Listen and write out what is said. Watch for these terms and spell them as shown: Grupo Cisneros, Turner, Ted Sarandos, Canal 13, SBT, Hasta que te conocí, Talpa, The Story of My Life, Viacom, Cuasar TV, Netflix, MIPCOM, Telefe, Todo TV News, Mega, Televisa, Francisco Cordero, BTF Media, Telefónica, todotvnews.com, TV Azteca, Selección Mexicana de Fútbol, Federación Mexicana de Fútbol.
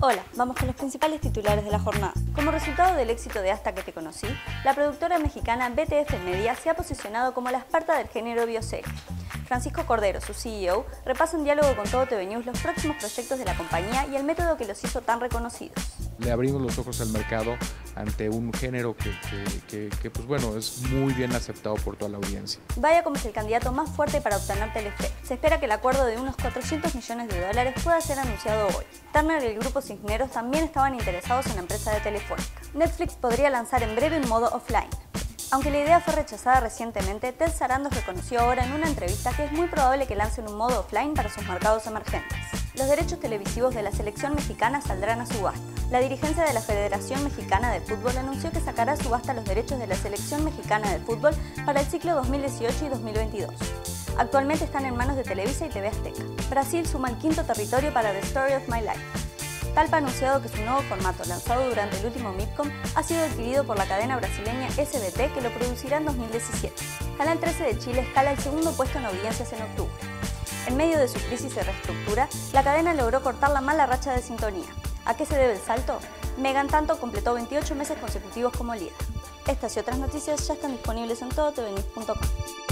Hola, vamos con los principales titulares de la jornada. Como resultado del éxito de Hasta que te conocí, la productora mexicana BTF Media se ha posicionado como la Esparta del género bioserie. Francisco Cordero, su CEO, repasa en diálogo con Todo TV News los próximos proyectos de la compañía y el método que los hizo tan reconocidos. Le abrimos los ojos al mercado ante un género pues bueno, es muy bien aceptado por toda la audiencia. Viacom es el candidato más fuerte para obtener Telefe. Se espera que el acuerdo de unos $400 millones pueda ser anunciado hoy. Turner y el Grupo Cisneros también estaban interesados en la empresa de Telefónica. Netflix podría lanzar en breve un modo offline. Aunque la idea fue rechazada recientemente, Ted Sarandos reconoció ahora en una entrevista que es muy probable que lancen un modo offline para sus mercados emergentes. Los derechos televisivos de la selección mexicana saldrán a subasta. La dirigencia de la Federación Mexicana de Fútbol anunció que sacará a subasta los derechos de la Selección Mexicana de Fútbol para el ciclo 2018 y 2022. Actualmente están en manos de Televisa y TV Azteca. Brasil suma el quinto territorio para The Story of My Life. Talpa ha anunciado que su nuevo formato, lanzado durante el último MIPCOM, ha sido adquirido por la cadena brasileña SBT, que lo producirá en 2017. Canal 13 de Chile escala el segundo puesto en audiencias en octubre. En medio de su crisis de reestructura, la cadena logró cortar la mala racha de sintonía. ¿A qué se debe el salto? Mega, en tanto, completó 28 meses consecutivos como líder. Estas y otras noticias ya están disponibles en todotvnews.com.